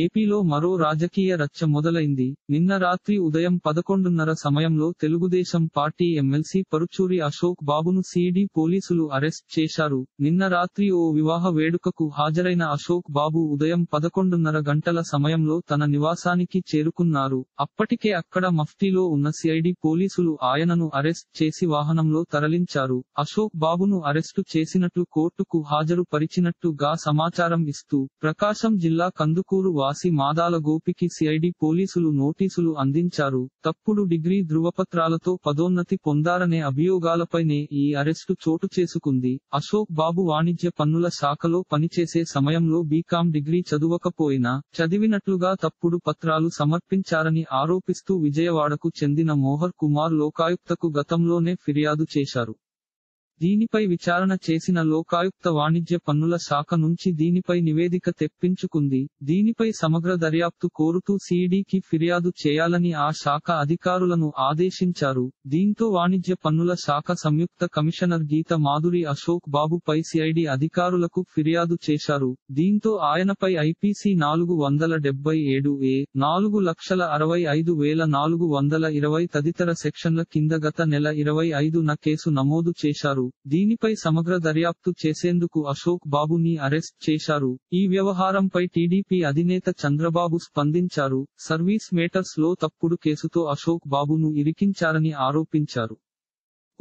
ఏపీలో మరో రాజకీయ రచ్చ మొదలైంది. నిన్న రాత్రి ఉదయం 11:30 సమయంలో తెలుగుదేశం పార్టీ ఎమ్మెల్సీ పరుచూరి అశోక్ బాబును సిఐడి పోలీసులు అరెస్ట్ చేశారు. నిన్న రాత్రి ఓ వివాహ వేడుకకు హాజరైన అశోక్ బాబు ఉదయం 11:30 గంటల సమయంలో తన నివాసానికి చేరుకున్నారు. అప్పటికే అక్కడ మఫ్టీలో ఉన్న సిఐడి పోలీసులు ఆయనను అరెస్ట్ చేసి వాహనంలో తరలించారు. అశోక్ బాబును అరెస్టు చేసినట్లు కోర్టుకు హాజరు పరిచినట్టుగా సమాచారం ఇస్తూ ప్రకాశం జిల్లా కందుకూరు వాసి మాదాల గోపికి సిఐడి పోలీసులు నోటీసులు అందించారు. తప్పుడు డిగ్రీ ధృవపత్రాలతో పదోన్నతి పొందారనే అభియోగాలపైనే ఈ అరెస్టు చోటు చేసుకుంది. అశోక్ బాబు వాణిజ్య పన్నుల శాఖలో పనిచేసే సమయంలో B.Com డిగ్రీ చదువకపోయినా చదివినట్లుగా తప్పుడు పత్రాలు సమర్పించారని ఆరోపిస్తూ విజయవాడకు చెందిన మోహర్ కుమార్ లోకాయుక్తకు గతంలోనే ఫిర్యాదు చేశారు. దీనిపై విచారణ చేసిన లోకాయుక్త వాణిజ్య పన్నుల శాఖ నుంచి దీనిపై నివేదిక తెప్పించుకుంది. దీనిపై సమగ్ర దర్యాప్తు కోరుతూ సిఐడికి ఫిర్యాదు చేయాలని ఆ శాఖ అధికారులను ఆదేశించారు. దీంతో వాణిజ్య పన్నుల శాఖ సంయుక్త కమిషనర్ గీత మాధురి అశోక్ బాబుపై సిఐడి అధికారులకు ఫిర్యాదు చేశారు. దీంతో ఆయనపై IPC 477A 4,65,420 తదితర సెక్షన్ల కింద గత నెల 25న కేసు నమోదు చేశారు. దీనిపై సమగ్ర దర్యాప్తు చేసేందుకు అశోక్ బాబుని అరెస్ట్ చేశారు. ఈ వ్యవహారంపై TDP అధినేత చంద్రబాబు స్పందించారు. సర్వీస్ మేటర్స్ లో తప్పుడు కేసుతో అశోక్ బాబును ఇరికించారని ఆరోపించారు.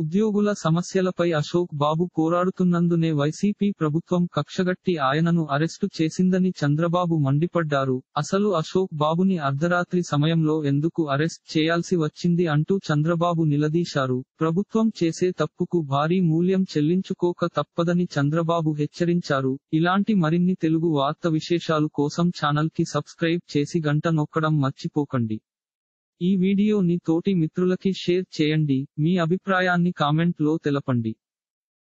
ఉద్యోగుల సమస్యలపై అశోక్ బాబు పోరాడుతున్నందునే వైసీపీ ప్రభుత్వం కక్షగట్టి ఆయనను అరెస్టు చేసిందని చంద్రబాబు మండిపడ్డారు. అసలు అశోక్ బాబుని అర్ధరాత్రి సమయంలో ఎందుకు అరెస్ట్ చేయాల్సి వచ్చింది అంటూ చంద్రబాబు నిలదీశారు. ప్రభుత్వం చేసే తప్పుకు భారీ మూల్యం చెల్లించుకోక తప్పదని చంద్రబాబు హెచ్చరించారు. ఇలాంటి మరిన్ని తెలుగు వార్త విశేషాలు కోసం ఛానల్ కి సబ్స్క్రైబ్ చేసి గంట నొక్కడం మర్చిపోకండి. ఈ వీడియోని తోటి మిత్రులకి షేర్ చేయండి. మీ అభిప్రాయాన్ని కామెంట్ లో తెలపండి.